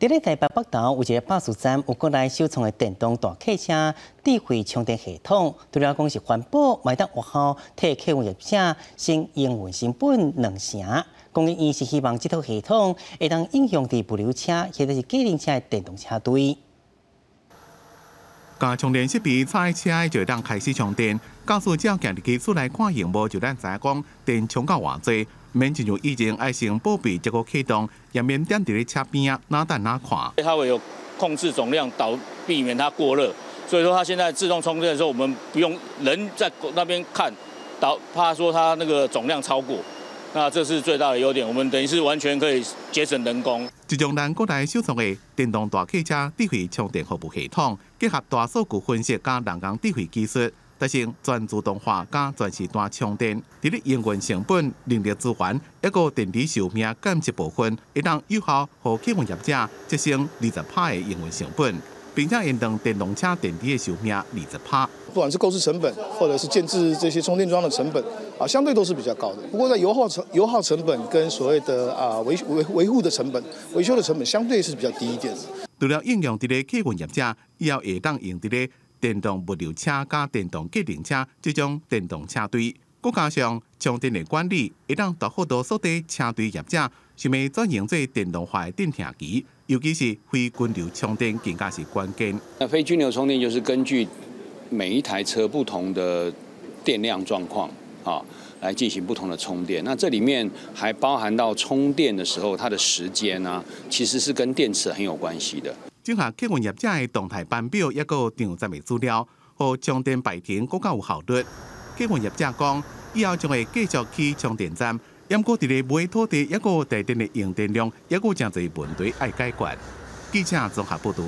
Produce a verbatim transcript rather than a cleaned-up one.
伫咧台北北投有一个巴士站，有国内首创的电动大客车智慧充电系统。除了讲是环保，卖当有效替客户入车，省营运成本两成。供应商是希望这套系统会当应用伫物流车或者是计程车的电动车队。甲充电设备插车就当开始充电，驾驶者行入去厝内看荧幕就咱知影讲电充到偌济。 免进入以前爱心报备这个启动，也免踮伫咧车边啊，哪等哪看。它会有控制总量，导避免它过热。所以说它现在自动充电的时候，我们不用人在那边看，导怕说它那个总量超过。那这是最大的优点，我们等于是完全可以节省人工。这种咱国内首创的电动大客车智慧充电服务系统，结合大数据分析加人工智慧技术。 但是全自动化加全时段充电，伫咧营运成本、人力资源，一个电池寿命减一部分，会当有效互客户业者节省二十趴的营运成本，并且延长电动车电池的寿命二十趴。不管是购置成本，或者是建置这些充电桩的成本，啊，相对都是比较高的。不过在油耗成油耗成本跟所谓的啊维维维护的成本、维修的成本，相对是比较低一点的。除了应用伫咧客户业者，以后会当用伫咧。 电动物流车加电动计程车这种电动车队，再加上充电的管理，会当大幅度缩短车队业者想要转型做电动化的电动期，尤其是非均流充电更加是关键。那非均流充电就是根据每一台车不同的电量状况啊，来进行不同的充电。那这里面还包含到充电的时候它的时间啊，其实是跟电池很有关系的。 整合客运业者的动态班表，也有场站的资料，和充电排程更加有效率。客运业者讲，以后将会继续去充电站，因过伫咧每土地一个地点的用电量，也有真侪问题要解决。记者综合报道。